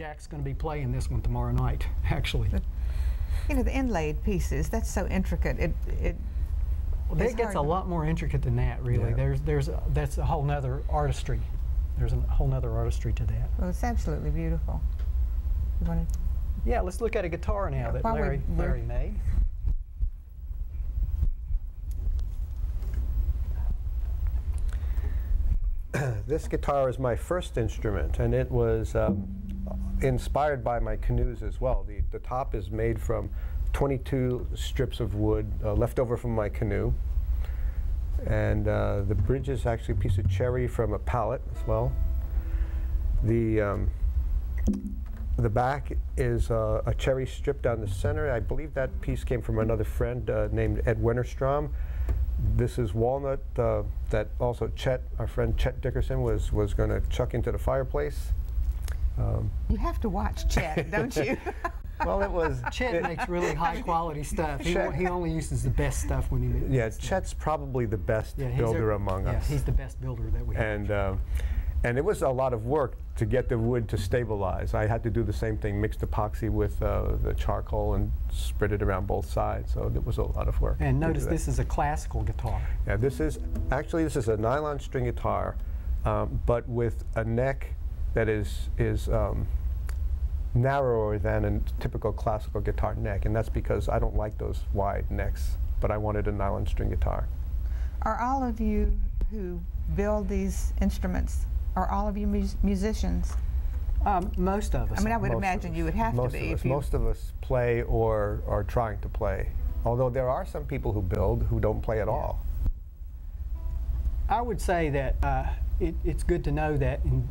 Jack's going to be playing this one tomorrow night, actually. But, you know, the inlaid pieces, that's so intricate. It gets a lot more intricate than that, really. Yeah. That's a whole nother artistry. There's a whole nother artistry to that. Well, it's absolutely beautiful. You want to? Yeah, let's look at a guitar now that Larry made. This guitar is my first instrument, and it was inspired by my canoes as well. The top is made from 22 strips of wood left over from my canoe, and the bridge is actually a piece of cherry from a pallet as well. The back is a cherry strip down the center. I believe that piece came from another friend named Ed Wennerstrom. This is walnut that also our friend Chet Dickerson was going to chuck into the fireplace. You have to watch Chet, don't you? Well, it was... Chet makes really high-quality stuff. He only uses the best stuff when he makes Chet's probably the best builder among us. He's the best builder that we have. And it was a lot of work to get the wood to stabilize. I had to do the same thing, mixed epoxy with the charcoal and spread it around both sides, so it was a lot of work. And notice this is a classical guitar. Yeah, this is a nylon string guitar, but with a neck that is narrower than a typical classical guitar neck, and that's because I don't like those wide necks, but I wanted a nylon string guitar. Are all of you who build these instruments, are all of you musicians? Most of us. I mean, I would imagine you would have to be. Most of us play or are trying to play, although there are some people who build who don't play at all. I would say that it's good to know that in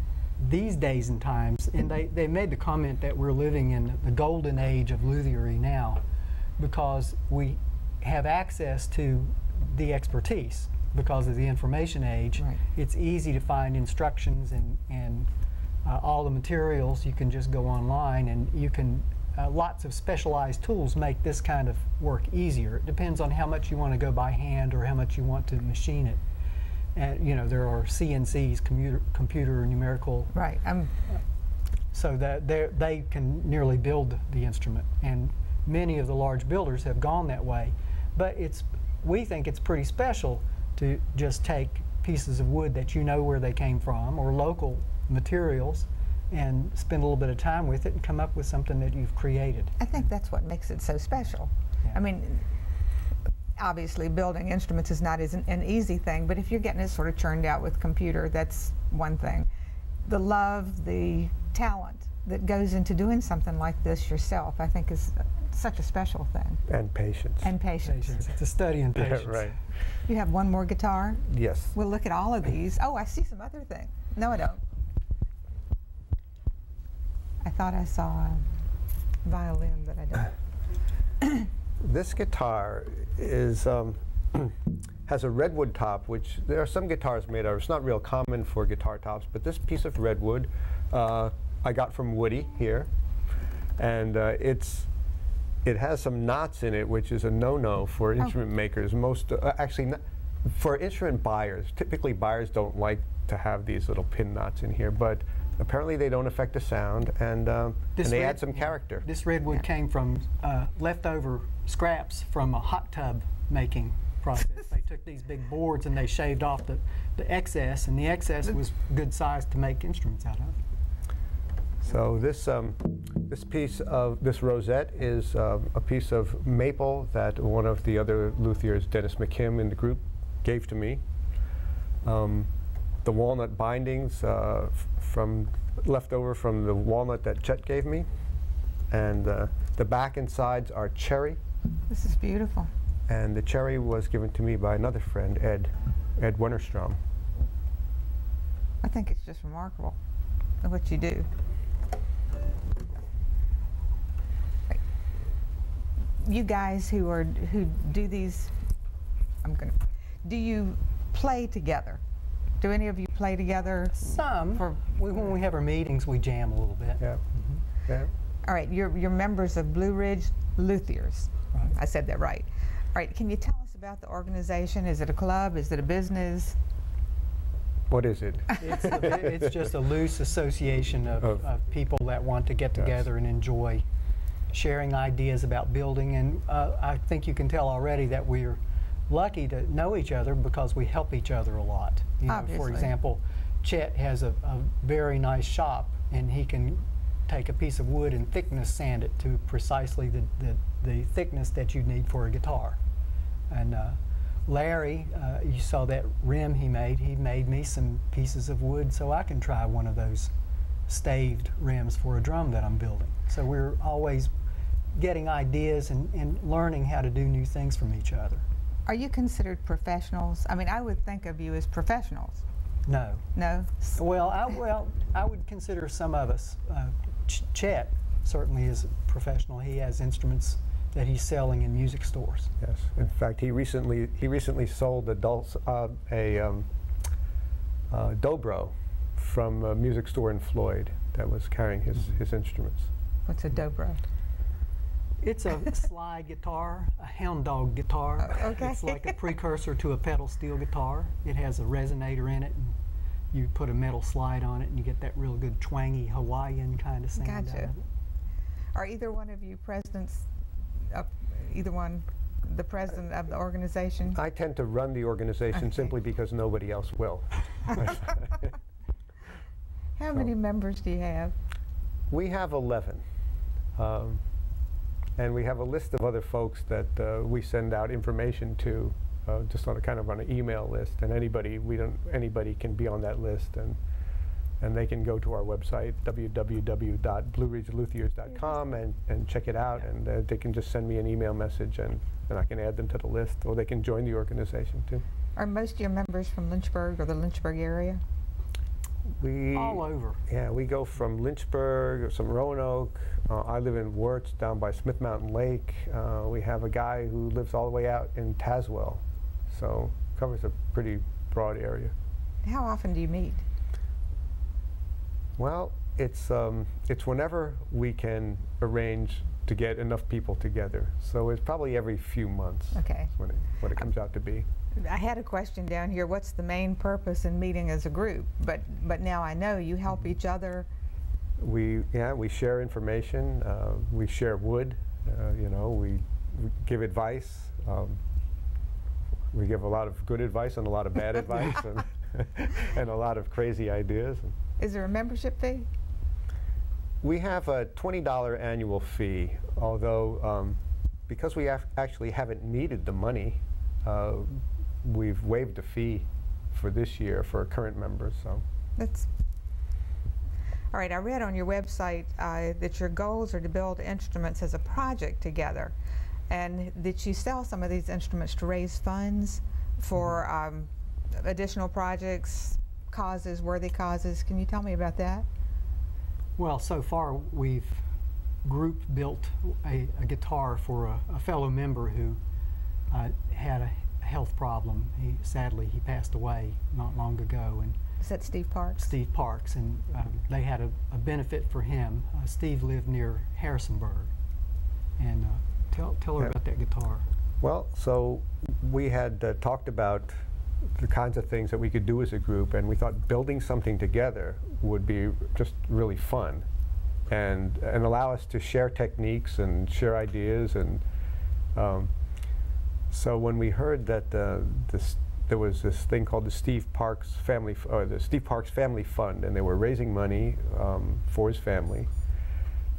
these days and times, and they made the comment that we're living in the golden age of luthiery now because we have access to the expertise. Because of the information age, it's easy to find instructions and all the materials. You can just go online, and you can lots of specialized tools make this kind of work easier. It depends on how much you want to go by hand or how much you want to machine it. And you know, there are CNCs, computer numerical. Right. So that they can nearly build the instrument, and many of the large builders have gone that way. But we think it's pretty special to just take pieces of wood that you know where they came from, or local materials, and spend a little bit of time with it and come up with something that you've created. I think that's what makes it so special. Yeah. I mean, obviously building instruments is not an easy thing, but if you're getting it sort of churned out with computer, that's one thing. The love, the talent that goes into doing something like this yourself, I think is such a special thing. And patience. And patience. It's a study in patience. Yeah, right. You have one more guitar? Yes. We'll look at all of these. Oh, I see some other thing. No, I don't. I thought I saw a violin, but I don't. This guitar is has a redwood top, which there are some guitars made out of. It's not real common for guitar tops, but this piece of redwood I got from Woody here, and it has some knots in it, which is a no-no for instrument makers. Most actually, for instrument buyers, typically buyers don't like to have these little pin knots in here, but apparently they don't affect the sound, and they add some character. This redwood came from leftover scraps from a hot tub making process. They took these big boards and they shaved off the excess, and the excess was good size to make instruments out of. So this piece of this rosette is a piece of maple that one of the other luthiers, Dennis McKim, in the group gave to me. The walnut bindings from leftover from the walnut that Chet gave me, and the back and sides are cherry. This is beautiful. And the cherry was given to me by another friend, Ed Wennerstrom. I think it's just remarkable what you do. You guys who do these, do you play together? Do any of you play together? Some. When we have our meetings, we jam a little bit. Yeah. Mm-hmm. Yeah. All right, you're members of Blue Ridge Luthiers. Right. I said that right. All right, can you tell us about the organization? Is it a club? Is it a business? What is it? It's just a loose association of people that want to get together and enjoy sharing ideas about building. And I think you can tell already that we're lucky to know each other because we help each other a lot. You know, for example, Chet has a very nice shop, and he can take a piece of wood and thickness sand it to precisely the thickness that you need for a guitar. And Larry, you saw that rim he made. He made me some pieces of wood so I can try one of those staved rims for a drum that I'm building. So we're always getting ideas and learning how to do new things from each other. Are you considered professionals? I mean, I would think of you as professionals. No. No? Well, I would consider some of us. Chet certainly is a professional. He has instruments that he's selling in music stores. Yes. In fact, he recently sold a dobro from a music store in Floyd that was carrying his instruments. What's a dobro? It's a slide guitar, a hound dog guitar. Okay. It's like a precursor to a pedal steel guitar. It has a resonator in it, and you put a metal slide on it, and you get that real good twangy Hawaiian kind of sound. Gotcha. Out of it. Are either one of you presidents? Either one, the president of the organization? I tend to run the organization simply because nobody else will. How many members do you have? We have 11. And we have a list of other folks that we send out information to, just on a kind of on an email list. And anybody can be on that list, and they can go to our website www.blueridgeluthiers.com and check it out. And they can just send me an email message, and I can add them to the list, or they can join the organization too. Are most of your members from Lynchburg or the Lynchburg area? All over. Yeah, we go from Lynchburg, some Roanoke. I live in Wurtz down by Smith Mountain Lake. We have a guy who lives all the way out in Tazewell, so covers a pretty broad area. How often do you meet? Well, it's whenever we can arrange to get enough people together. So it's probably every few months. Okay. What it comes out to be. I had a question down here. What's the main purpose in meeting as a group? But now I know you help each other. We share information. We share wood. You know, we give advice. We give a lot of good advice and a lot of bad advice and a lot of crazy ideas. Is there a membership fee? We have a $20 annual fee. Although, because we actually haven't needed the money, we've waived a fee for this year for current members. So that's all right. I read on your website that your goals are to build instruments as a project together, and that you sell some of these instruments to raise funds for additional projects, causes, worthy causes. Can you tell me about that? Well, so far we've group built a guitar for a fellow member who had a health problem. Sadly, he passed away not long ago. And is that Steve Parks? Steve Parks, and they had a benefit for him. Steve lived near Harrisonburg, and tell her about that guitar. Well, so we had talked about the kinds of things that we could do as a group, and we thought building something together would be just really fun, and allow us to share techniques and share ideas and. So when we heard that there was this thing called the Steve Parks Family Fund, and they were raising money for his family,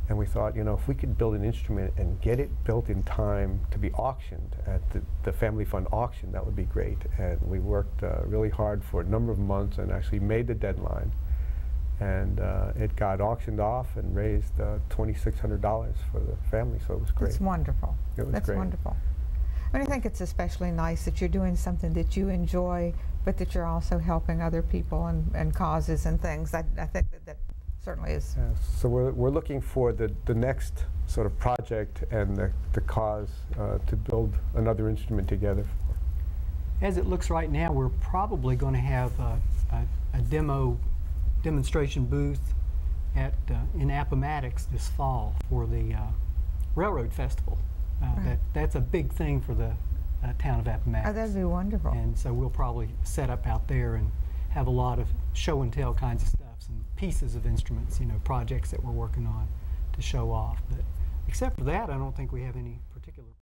and we thought, you know, if we could build an instrument and get it built in time to be auctioned at the Family Fund auction, that would be great. And we worked really hard for a number of months and actually made the deadline, and it got auctioned off and raised $2,600 for the family. So it was great. It's wonderful. It was That's wonderful. I think it's especially nice that you're doing something that you enjoy, but that you're also helping other people and causes and things. I think that certainly is. Yeah, so we're looking for the next sort of project and the cause to build another instrument together. As it looks right now, we're probably going to have a demonstration booth in Appomattox this fall for the Railroad Festival. Right. That's a big thing for the town of Appomattox. Oh, that'd be wonderful. And so we'll probably set up out there and have a lot of show and tell kinds of stuff, some pieces of instruments, you know, projects that we're working on to show off. But except for that, I don't think we have any particular